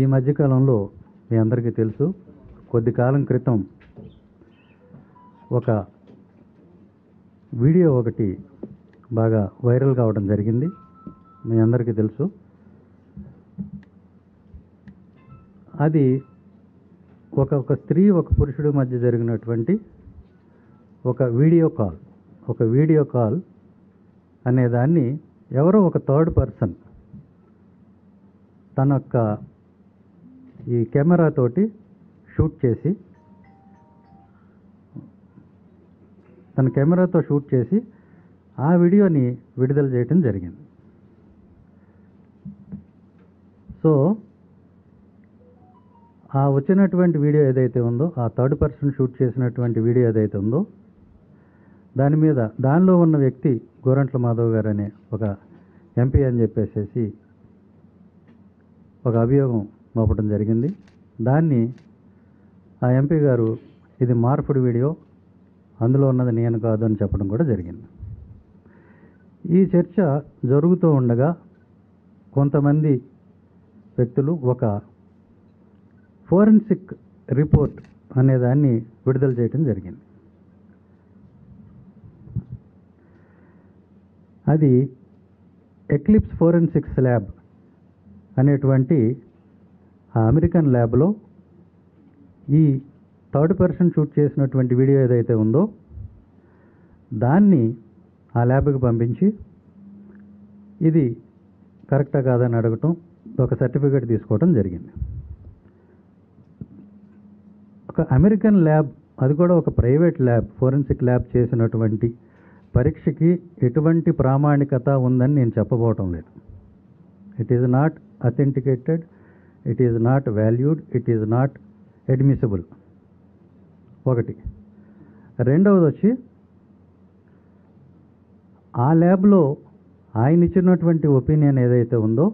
ఈ మధ్యకాలంలో మీ అందరికీ తెలుసు, కొద్ది కాలం క్రితం ఒక వీడియో ఒకటి బాగా వైరల్ కావడం జరిగింది. మీ అందరికీ తెలుసు. అది ఒక స్త్రీ ఒక పురుషుడి మధ్య జరిగినటువంటి ఒక వీడియో కాల్ అనేదాన్ని ఎవరో ఒక థర్డ్ పర్సన్ తన యొక్క ఈ కెమెరాతోటి షూట్ చేసి ఆ వీడియోని విడుదల చేయడం జరిగింది. సో ఆ వచ్చినటువంటి వీడియో ఏదైతే ఉందో, ఆ థర్డ్ పర్సన్ షూట్ చేసినటువంటి వీడియో ఏదైతే ఉందో, దానిలో ఉన్న వ్యక్తి గోరంట్ల మాధవ్ గారు అనే ఒక ఎంపీ అని చెప్పేసి ఒక అభియోగం మోపడం జరిగింది. దాన్ని ఆ ఎంపీ గారు ఇది మార్పుడి వీడియో, అందులో ఉన్నది నేను కాదు అని చెప్పడం కూడా జరిగింది. ఈ చర్చ జరుగుతూ ఉండగా కొంతమంది వ్యక్తులు ఒక ఫోరెన్సిక్ రిపోర్ట్ అనేదాన్ని విడుదల చేయడం జరిగింది. అది ఎక్లిప్స్ ఫోరెన్సిక్స్ ల్యాబ్ అనేటువంటి ఆ అమెరికన్ ల్యాబ్లో ఈ థర్డ్ పర్సన్ షూట్ చేసినటువంటి వీడియో ఏదైతే ఉందో దాన్ని ఆ ల్యాబ్కి పంపించి ఇది కరెక్టా కాదని అడగటం, ఒక సర్టిఫికేట్ తీసుకోవడం జరిగింది. ఒక అమెరికన్ ల్యాబ్, అది కూడా ఒక ప్రైవేట్ ల్యాబ్, ఫోరెన్సిక్ ల్యాబ్ చేసినటువంటి పరీక్షకి ఎటువంటి ప్రామాణికత ఉందని నేను చెప్పబోవటం లేదు. It is not authenticated, it is not valued, it is not admissible. ఒకటి. రెండవది వచ్చి, ఆ ల్యాబ్లో ఆయన ఇచ్చినటువంటి ఒపీనియన్ ఏదైతే ఉందో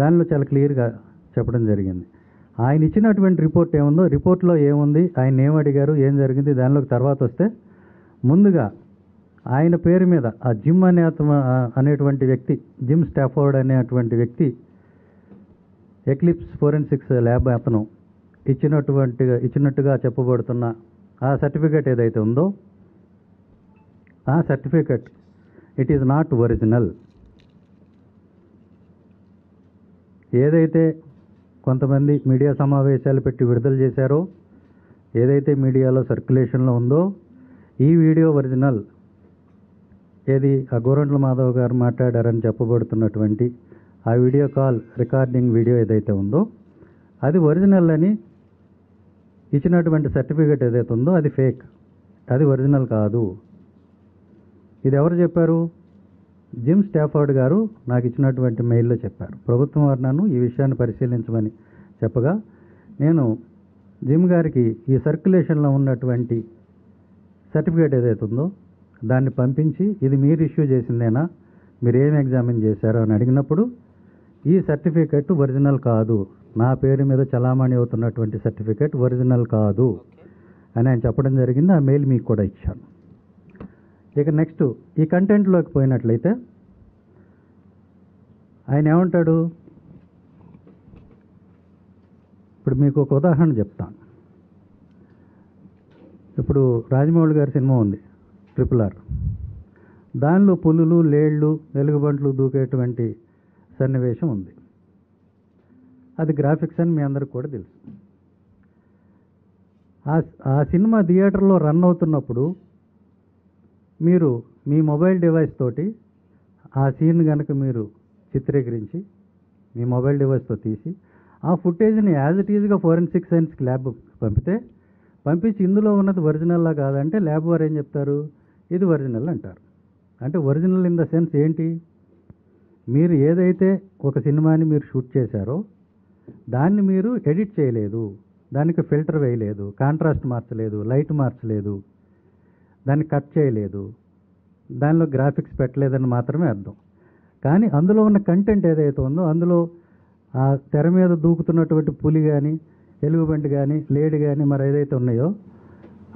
దానిలో చాలా క్లియర్గా చెప్పడం జరిగింది. ఆయన ఇచ్చినటువంటి రిపోర్ట్ ఏముందో, రిపోర్ట్లో ఏముంది, ఆయన ఏమడిగారు, ఏం జరిగింది, దానిలోకి తర్వాత వస్తే, ముందుగా ఆయన పేరు మీద ఆ జిమ్ అనేటువంటి వ్యక్తి, జిమ్ స్టాఫోర్డ్ అనేటువంటి వ్యక్తి, ఎక్లిప్స్ ఫోరెన్సిక్స్ ల్యాబ్ అతను ఇచ్చినట్టుగా చెప్పబడుతున్న ఆ సర్టిఫికేట్ ఏదైతే ఉందో, ఆ certificate it is not original. ఏదైతే కొంతమంది మీడియా సమావేశాలు పెట్టి విడుదల చేశారో, ఏదైతే మీడియాలో సర్క్యులేషన్లో ఉందో, ఈ వీడియో ఒరిజినల్, ఏది ఆ గోరంట్ల మాధవ్ గారు మాట్లాడారని చెప్పబడుతున్నటువంటి ఆ వీడియో కాల్ రికార్డింగ్ వీడియో ఏదైతే ఉందో అది ఒరిజినల్ అని ఇచ్చినటువంటి సర్టిఫికేట్ ఏదైతే ఉందో అది ఫేక్, అది ఒరిజినల్ కాదు. ఇది ఎవరు చెప్పారు? జిమ్ స్టాఫోర్డ్ గారు నాకు ఇచ్చినటువంటి మెయిల్లో చెప్పారు. ప్రభుత్వం వారు నన్ను ఈ విషయాన్ని పరిశీలించమని చెప్పగా, నేను జిమ్ గారికి ఈ సర్క్యులేషన్లో ఉన్నటువంటి సర్టిఫికేట్ ఏదైతే ఉందో దాన్ని పంపించి, ఇది మీరు ఇష్యూ చేసిందేనా, మీరేం ఎగ్జామిన్ చేశారో అని అడిగినప్పుడు, ఈ సర్టిఫికేట్ ఒరిజినల్ కాదు, నా పేరు మీద చలామణి అవుతున్నటువంటి సర్టిఫికేట్ ఒరిజినల్ కాదు అని ఆయన చెప్పడం జరిగింది. ఆ మెయిల్ మీకు కూడా ఇచ్చాను. ఇక నెక్స్ట్ ఈ కంటెంట్లోకి పోయినట్లయితే, ఆయన ఏమంటాడు, ఇప్పుడు మీకు ఒక ఉదాహరణ చెప్తాను. ఇప్పుడు రాజమౌళి గారి సినిమా ఉంది, RRR. దానిలో పులులు, లేళ్ళు, వెలుగుబంట్లు దూకేటువంటి సన్నివేశం ఉంది. అది గ్రాఫిక్స్ అని మీ అందరికి కూడా తెలుసు. ఆ సినిమా థియేటర్లో రన్ అవుతున్నప్పుడు మీరు మీ మొబైల్ డివైస్ తోటి ఆ సీన్ కనుక మీరు చిత్రీకరించి మీ మొబైల్ డివైస్తో తీసి ఆ ఫుటేజ్ని యాజ్ ఇట్ ఈజ్గా ఫోరెన్సిక్ సైన్స్ ల్యాబ్ పంపించి ఇందులో ఉన్నది ఒరిజినల్లా కాదంటే ల్యాబ్ వారు ఏం చెప్తారు? ఇది ఒరిజినల్ అంటారు. అంటే ఒరిజినల్ ఇన్ ద సెన్స్ ఏంటి? మీరు ఏదైతే ఒక సినిమాని మీరు షూట్ చేశారో దాన్ని మీరు ఎడిట్ చేయలేదు, దానికి ఫిల్టర్ వేయలేదు, కాంట్రాస్ట్ మార్చలేదు, లైట్ మార్చలేదు, దాన్ని కట్ చేయలేదు, దానిలో గ్రాఫిక్స్ పెట్టలేదని మాత్రమే అర్థం. కానీ అందులో ఉన్న కంటెంట్ ఏదైతే ఉందో, అందులో ఆ తెర మీద దూకుతున్నటువంటి పులి కానీ, ఎలుగుబంటి కానీ, లేడి కానీ మరి ఏదైతే ఉన్నాయో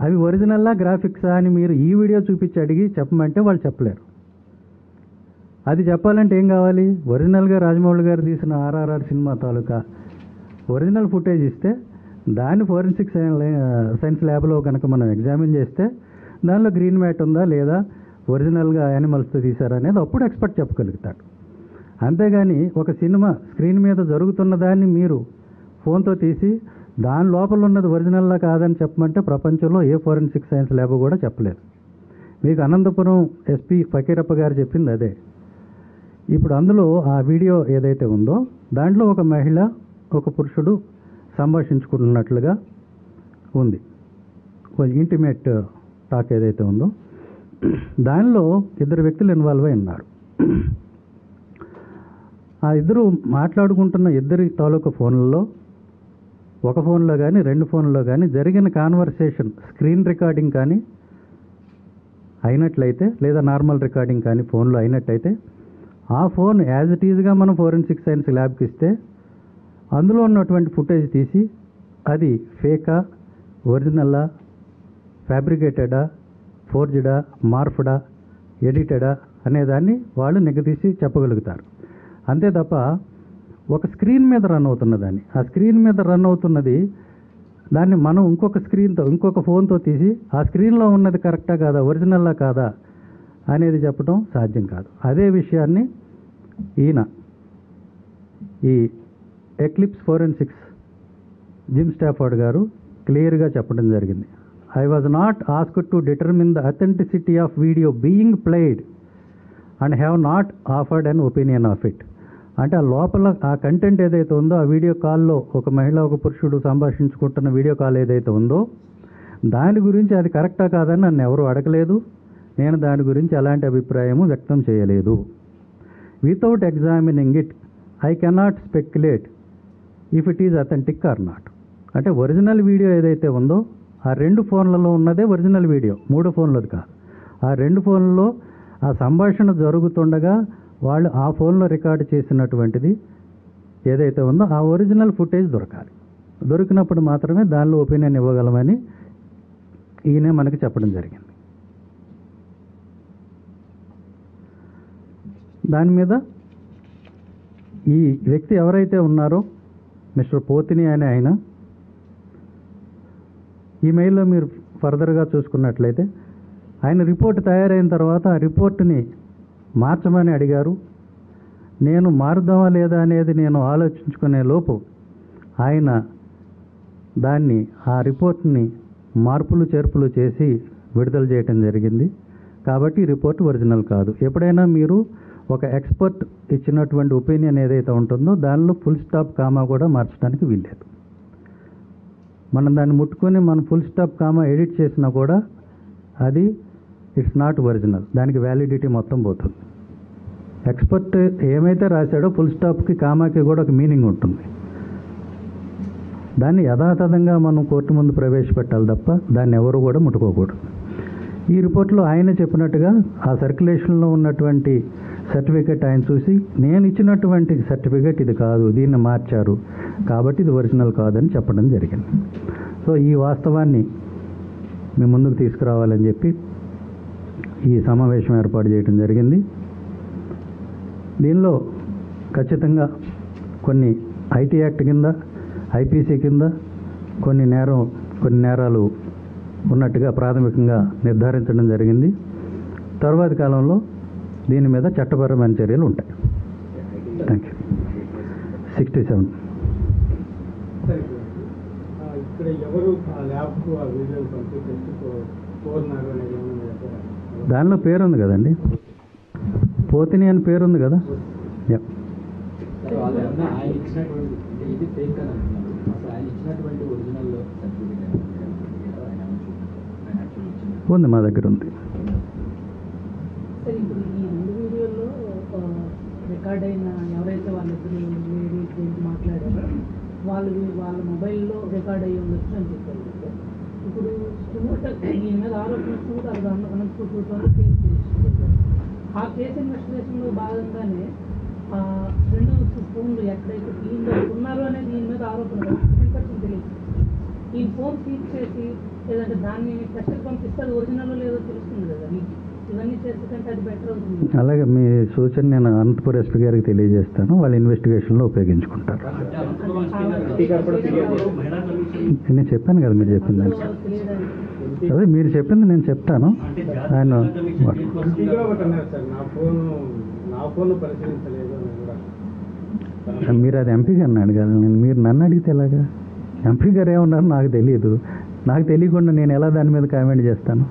అవి ఒరిజినల్లా గ్రాఫిక్సా అని మీరు ఈ వీడియో చూపించి అడిగి చెప్పమంటే వాళ్ళు చెప్పలేరు. ఆ అది చెప్పాలంటే ఏం కావాలి, ఒరిజినల్గా రాజమౌళి గారు తీసిన ఆర్ఆర్ఆర్ సినిమా తాలూకా ఒరిజినల్ ఫుటేజ్ ఇస్తే, దాన్ని ఫోరెన్సిక్ సైన్స్ ల్యాబ్లో కనుక మనం ఎగ్జామిన్ చేస్తే దానిలో గ్రీన్ మ్యాట్ ఉందా లేదా ఒరిజినల్గా యానిమల్స్తో తీశారనేది అప్పుడు ఎక్స్పర్ట్ చెప్పగలుగుతాడు. అంతేగాని ఒక సినిమా స్క్రీన్ మీద జరుగుతున్న దాన్ని మీరు ఫోన్తో తీసి దాని లోపల ఉన్నది ఒరిజినల్లా కాదని చెప్పమంటే ప్రపంచంలో ఏ ఫోరెన్సిక్ సైన్స్ ల్యాబ్ కూడా చెప్పలేదు. మీకు అనంతపురం ఎస్పీ ఫకీరప్ప గారు చెప్పింది అదే. ఇప్పుడు అందులో ఆ వీడియో ఏదైతే ఉందో దాంట్లో ఒక మహిళ ఒక పురుషుడు సంభాషించుకుంటున్నట్లుగా ఉంది. కొంచెం ఇంటిమేట్ టాక్ ఏదైతే ఉందో దానిలో ఇద్దరు వ్యక్తులు ఇన్వాల్వ్ అయి ఉన్నారు. ఆ ఇద్దరు మాట్లాడుకుంటున్న ఇద్దరి తాలూకా ఫోన్లలో, ఒక ఫోన్లో కానీ రెండు ఫోన్లో కానీ జరిగిన కాన్వర్సేషన్ స్క్రీన్ రికార్డింగ్ కానీ అయినట్లయితే, లేదా నార్మల్ రికార్డింగ్ కానీ ఫోన్లో అయినట్టయితే, ఆ ఫోన్ యాజ్ ఇట్ ఈజ్గా మనం ఫోరెన్సిక్ సైన్స్ ల్యాబ్కి ఇస్తే అందులో ఉన్నటువంటి ఫుటేజ్ తీసి అది ఫేకా, ఒరిజినల్లా, ఫ్యాబ్రికేటెడా, ఫోర్జ్డా, మార్ఫ్డా, ఎడిటెడా అనేదాన్ని వాళ్ళు నిగదీసి చెప్పగలుగుతారు. అంతే తప్ప ఒక స్క్రీన్ మీద రన్ అవుతున్నదాన్ని, ఆ స్క్రీన్ మీద రన్ అవుతున్నది దాన్ని మనం ఇంకొక స్క్రీన్తో, ఇంకొక ఫోన్తో తీసి ఆ స్క్రీన్లో ఉన్నది కరెక్టా కాదా, ఒరిజినల్లా కాదా అనేది చెప్పడం సాధ్యం కాదు. అదే విషయాన్ని ఈయన ఈ ఎక్లిప్స్ ఫోరెన్సిక్స్ జిమ్ స్టాఫర్డ్ గారు క్లియర్గా చెప్పడం జరిగింది. I was not asked to determine the authenticity of video being played and have not offered an opinion of it. అంటే ఆ లోపల ఆ కంటెంట్ ఏదైతే ఉందో, ఆ వీడియో కాల్లో ఒక మహిళ ఒక పురుషుడు సంభాషించుకుంటున్న వీడియో కాల్ ఏదైతే ఉందో దాని గురించి అది కరెక్టా కాదని నన్ను ఎవరు అడగలేదు, నేను దాని గురించి ఎలాంటి అభిప్రాయము వ్యక్తం చేయలేదు. Without examining it I cannot speculate if it is authentic or not. అంటే ఒరిజినల్ వీడియో ఏదైతే ఉందో ఆ రెండు ఫోన్లలో ఉన్నదే ఒరిజినల్ వీడియో, మూడో ఫోన్లోది కాదు. ఆ రెండు ఫోన్లలో ఆ సంభాషణ జరుగుతుండగా వాళ్ళు ఆ ఫోన్లో రికార్డు చేసినటువంటిది ఏదైతే ఉందో ఆ ఒరిజినల్ ఫుటేజ్ దొరకాలి. దొరికినప్పుడు మాత్రమే దానిలో ఒపీనియన్ ఇవ్వగలమని ఈయనే మనకు చెప్పడం జరిగింది. దాని మీద ఈ వ్యక్తి ఎవరైతే ఉన్నారో మిస్టర్ పోతిని అనే ఆయన, ఈమెయిల్లో మీరు ఫర్దర్గా చూసుకున్నట్లయితే ఆయన రిపోర్ట్ తయారైన తర్వాత ఆ రిపోర్ట్ని మార్చమని అడిగారు. నేను మారుద్దామా లేదా అనేది నేను ఆలోచించుకునే లోపు ఆయన దాన్ని, ఆ రిపోర్ట్ని మార్పులు చేర్పులు చేసి విడుదల చేయటం జరిగింది. కాబట్టి రిపోర్ట్ ఒరిజినల్ కాదు. ఎప్పుడైనా మీరు ఒక ఎక్స్పర్ట్ ఇచ్చినటువంటి ఒపీనియన్ ఏదైతే ఉంటుందో దానిలో ఫుల్ స్టాప్ కామా కూడా మార్చడానికి వీల్లేదు. మనం దాన్ని ముట్టుకొని మనం ఫుల్ స్టాప్ కామా ఎడిట్ చేసినా కూడా అది ఇట్స్ నాట్ ఒరిజినల్, దానికి వ్యాలిడిటీ మొత్తం పోతుంది. ఎక్స్పర్ట్ ఏమైతే రాశాడో ఫుల్ స్టాప్కి కామాకి కూడా ఒక మీనింగ్ ఉంటుంది. దాన్ని యథాతథంగా మనం కోర్టు ముందు ప్రవేశపెట్టాలి తప్ప దాన్ని ఎవరు కూడా ముట్టుకోకూడదు. ఈ రిపోర్ట్లో ఆయన చెప్పినట్టుగా ఆ సర్క్యులేషన్లో ఉన్నటువంటి సర్టిఫికేట్ ఆయన చూసి, నేను ఇచ్చినటువంటి సర్టిఫికేట్ ఇది కాదు, దీన్ని మార్చారు కాబట్టి ఇది ఒరిజినల్ కాదని చెప్పడం జరిగింది. సో ఈ వాస్తవాన్ని మీ ముందుకు తీసుకురావాలని చెప్పి ఈ సమావేశం ఏర్పాటు చేయడం జరిగింది. దీనిలో ఖచ్చితంగా కొన్ని ఐటీ యాక్ట్ కింద, ఐపీసీ కింద కొన్ని నేరాలు ఉన్నట్టుగా ప్రాథమికంగా నిర్ధారించడం జరిగింది. తర్వాతి కాలంలో దీని మీద చట్టపరమైన చర్యలు ఉంటాయి. Thank you. 67 దానిలో పేరుంది కదండి, పోతిని అని పేరుంది కదా. ఉంది, మా దగ్గర ఉంది. రికార్డ్ అయిన ఎవరైతే వాళ్ళిద్దరు మాట్లాడారో వాళ్ళ మొబైల్లో రికార్డ్ అయ్యి ఉండొచ్చు అని చెప్పారు. ఇప్పుడు దీని మీద ఆలోచిస్తూ అనంతపూర్లో కేసు తీసుకుంటారు. ఆ కేసు ఇన్వెస్టిగేషన్లో భాగంగానే రెండు ఫోన్లు ఎక్కడైతే దీనిలో ఉన్నారు అనేది దీని మీద ఆరోపణ తెలియదు. ఈ ఫోన్ సీజ్ చేసి లేదంటే దాన్ని టెస్ట్కి పంపిస్తే అది ఒరిజినల్ లేదో తెలుస్తుంది కదా. అలాగే మీ సూచన నేను అనంతపురం ఎస్పీ గారికి తెలియజేస్తాను, వాళ్ళ ఇన్వెస్టిగేషన్లో ఉపయోగించుకుంటారు. నేను చెప్పాను కదా మీరు చెప్పిన దానికి, అదే మీరు చెప్పింది నేను చెప్తాను. ఆయన మీరు అది ఎంపీ గారిని అడగాలి, నేను మీరు నన్ను అడిగితే ఎలాగా? ఎంపీ గారు ఏమన్నారో నాకు తెలియదు, నాకు తెలియకుండా నేను ఎలా దాని మీద కామెంట్ చేస్తాను?